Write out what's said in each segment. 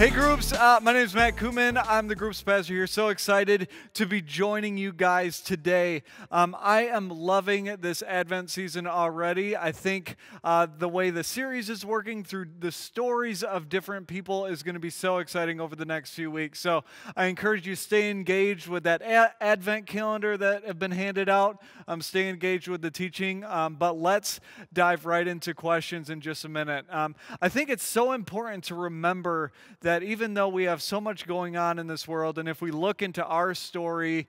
Hey groups, my name is Matt Kuman. I'm the groups pastor here. So excited to be joining you guys today. I am loving this Advent season already. I think the way the series is working through the stories of different people is going to be so exciting over the next few weeks. So I encourage you to stay engaged with that Advent calendar that have been handed out. Stay engaged with the teaching, but let's dive right into questions in just a minute. I think it's so important to remember that even though we have so much going on in this world, and if we look into our story,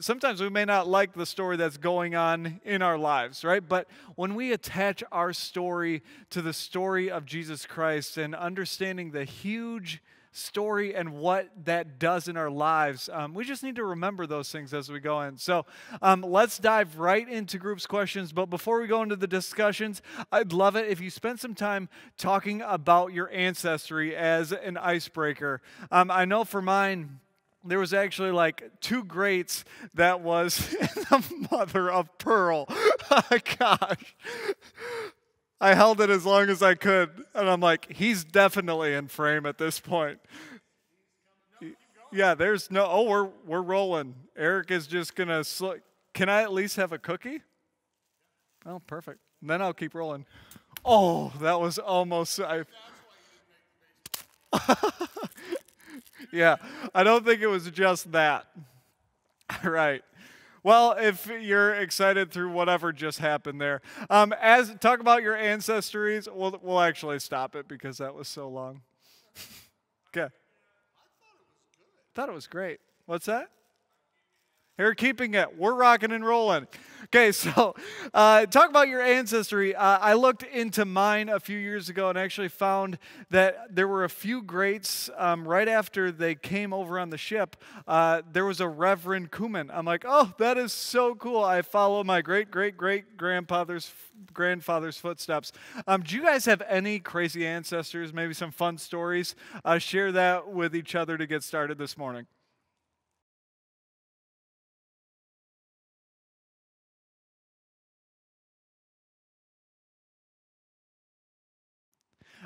sometimes we may not like the story that's going on in our lives, right? But when we attach our story to the story of Jesus Christ and understanding the huge story and what that does in our lives, we just need to remember those things as we go in. So let's dive right into groups questions. But before we go into the discussions, I'd love it if you spend some time talking about your ancestry as an icebreaker. I know for mine, there was actually like two greats that was the mother of pearl. Gosh. I held it as long as I could, and I'm like, he's definitely in frame at this point. Yeah, there's no, oh, we're rolling. Eric is just going to, can I at least have a cookie? Oh, perfect. And then I'll keep rolling. Oh, that was almost, yeah, I don't think it was just that. All right. Well, if you're excited through whatever just happened there. As talk about your ancestries, we'll actually stop it because that was so long. Okay. I thought it was great. What's that? They're keeping it. We're rocking and rolling. Okay, so talk about your ancestry. I looked into mine a few years ago and actually found that there were a few greats right after they came over on the ship. There was a Reverend Kuman. I'm like, oh, that is so cool. I follow my great-great-great-grandfather's footsteps. Do you guys have any crazy ancestors, maybe some fun stories? Share that with each other to get started this morning.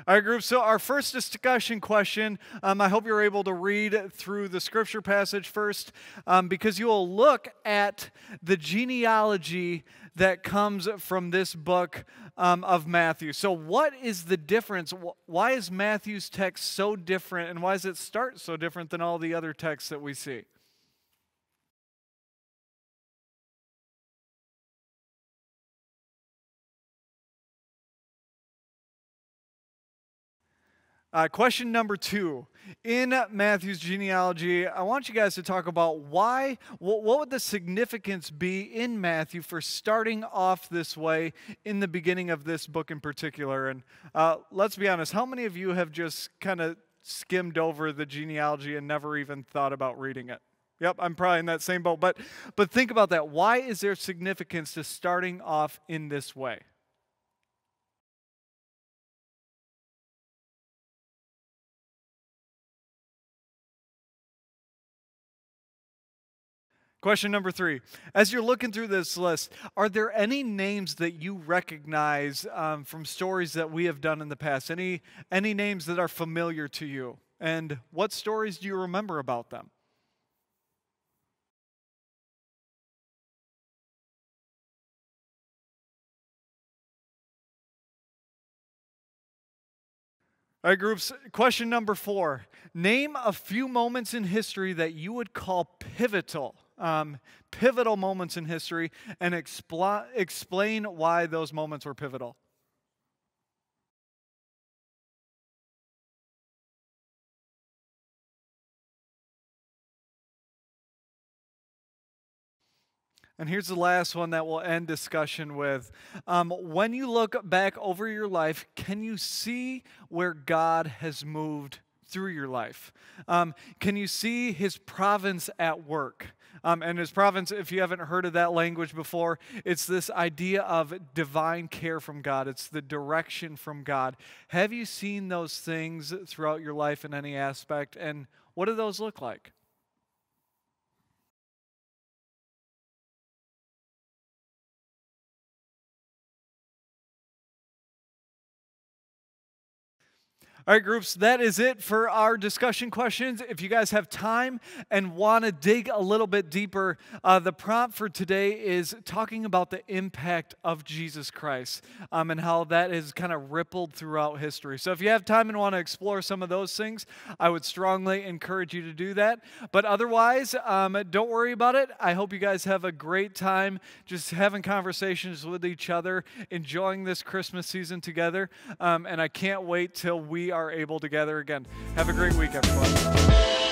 All right, group, so our first discussion question, I hope you're able to read through the scripture passage first, because you will look at the genealogy that comes from this book of Matthew. So what is the difference? Why is Matthew's text so different, and why does it start so different than all the other texts that we see? Question number 2. In Matthew's genealogy, I want you guys to talk about why, what would the significance be in Matthew for starting off this way in the beginning of this book in particular? And let's be honest, how many of you have just kind of skimmed over the genealogy and never even thought about reading it? Yep, I'm probably in that same boat. But think about that. Why is there significance to starting off in this way? Question number 3, as you're looking through this list, are there any names that you recognize from stories that we have done in the past? Any names that are familiar to you? And what stories do you remember about them? All right, groups, question number 4. Name a few moments in history that you would call pivotal. Pivotal moments in history, and explain why those moments were pivotal. And here's the last one that we'll end discussion with. When you look back over your life, can you see where God has moved through your life? Can you see His providence at work? And His providence, if you haven't heard of that language before, it's this idea of divine care from God. It's the direction from God. Have you seen those things throughout your life in any aspect? And What do those look like? All right, groups, that is it for our discussion questions. If you guys have time and want to dig a little bit deeper, the prompt for today is talking about the impact of Jesus Christ and how that has kind of rippled throughout history. So if you have time and want to explore some of those things, I would strongly encourage you to do that. But otherwise, don't worry about it. I hope you guys have a great time just having conversations with each other, enjoying this Christmas season together, and I can't wait till we are able to gather again. Have a great week, everyone.